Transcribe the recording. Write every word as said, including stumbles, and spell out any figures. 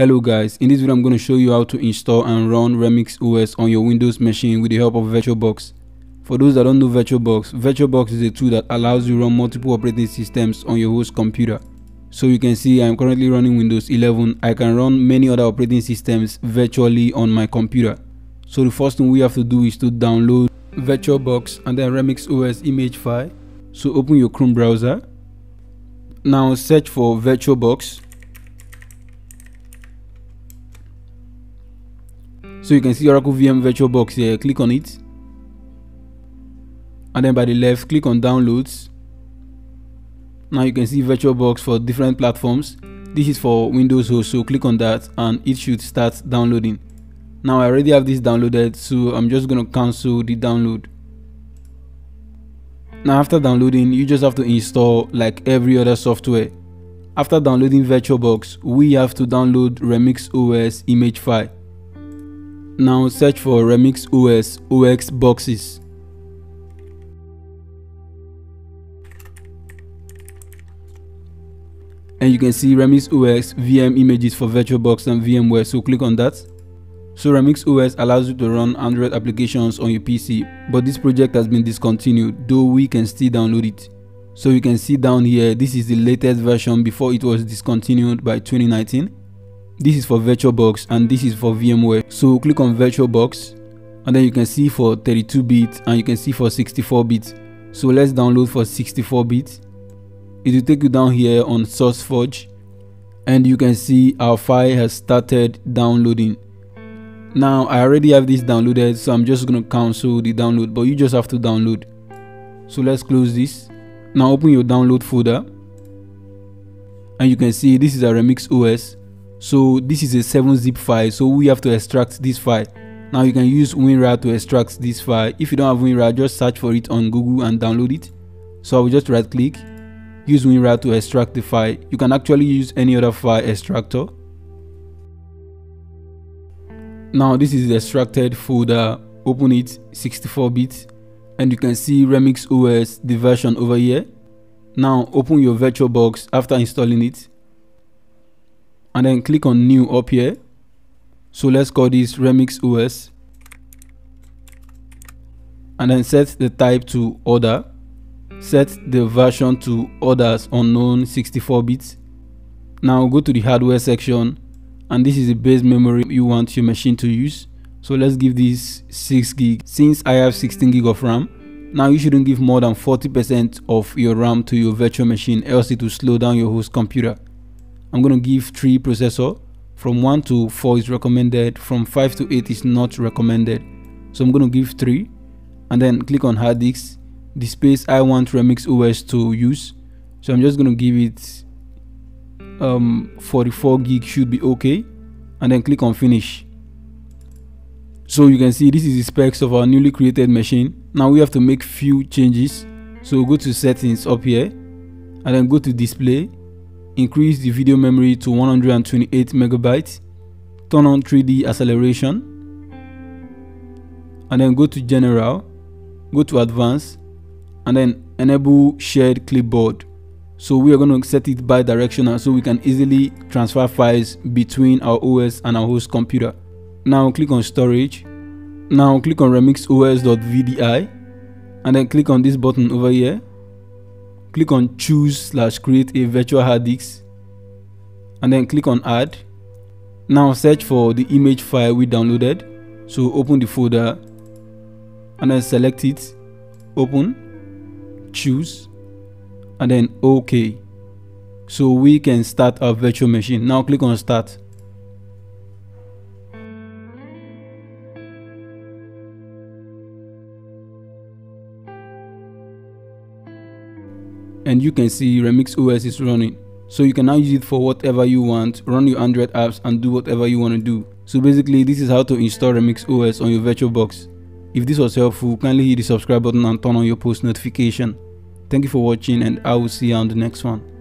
Hello guys, in this video I'm going to show you how to install and run Remix O S on your Windows machine with the help of VirtualBox. For those that don't know VirtualBox, VirtualBox is a tool that allows you to run multiple operating systems on your host computer. So you can see I'm currently running Windows eleven, I can run many other operating systems virtually on my computer. So the first thing we have to do is to download VirtualBox and then Remix O S image file. So open your Chrome browser. Now search for VirtualBox. So you can see Oracle V M VirtualBox here, click on it. And then by the left, click on downloads. Now you can see VirtualBox for different platforms. This is for Windows host, so click on that and it should start downloading. Now I already have this downloaded, so I'm just going to cancel the download. Now after downloading, you just have to install like every other software. After downloading VirtualBox, we have to download Remix O S image file. Now search for Remix O S O X boxes. And you can see Remix O S V M images for VirtualBox and VMware, so click on that. So Remix O S allows you to run Android applications on your P C, but this project has been discontinued, though we can still download it. So you can see down here, this is the latest version before it was discontinued by twenty nineteen. This is for VirtualBox and this is for VMware. So click on VirtualBox and then you can see for thirty-two bit and you can see for sixty-four bit. So let's download for sixty-four bit. It will take you down here on SourceForge and you can see our file has started downloading. Now I already have this downloaded, so I'm just going to cancel the download, but you just have to download. So let's close this. Now open your download folder and you can see this is a Remix O S. So this is a seven zip file, so we have to extract this file. Now you can use WinRAR to extract this file. If you don't have WinRAR, just search for it on Google and download it. So I will just right click, use WinRAR to extract the file. You can actually use any other file extractor. Now this is the extracted folder, open it, sixty-four bit, and you can see Remix O S, the version over here. Now open your VirtualBox after installing it. And then click on new up here. So let's call this Remix O S and then set the type to order, set the version to orders unknown sixty-four bits. Now go to the hardware section and this is the base memory you want your machine to use. So let's give this six gig since I have sixteen gig of RAM. Now you shouldn't give more than forty percent of your RAM to your virtual machine, else it will slow down your host computer. I'm going to give three processor. From one to four is recommended, from five to eight is not recommended. So I'm going to give three and then click on hard disk, the space I want Remix O S to use. So I'm just going to give it um, forty-four gig should be okay and then click on finish. So you can see this is the specs of our newly created machine. Now we have to make few changes. So go to settings up here and then go to display. Increase the video memory to one hundred twenty-eight megabytes, turn on three D acceleration, and then go to general, go to advanced, and then enable shared clipboard. So we are going to set it bi-directional so we can easily transfer files between our O S and our host computer. Now click on storage, now click on remix O S dot V D I, and then click on this button over here. Click on choose slash create a virtual hard disk and then click on add. Now search for the image file we downloaded. So open the folder and then select it, open, choose, and then OK. So we can start our virtual machine. Now click on start. And you can see Remix O S is running. So you can now use it for whatever you want, run your Android apps and do whatever you want to do. So basically this is how to install Remix O S on your VirtualBox. If this was helpful, kindly hit the subscribe button and turn on your post notification. Thank you for watching and I will see you on the next one.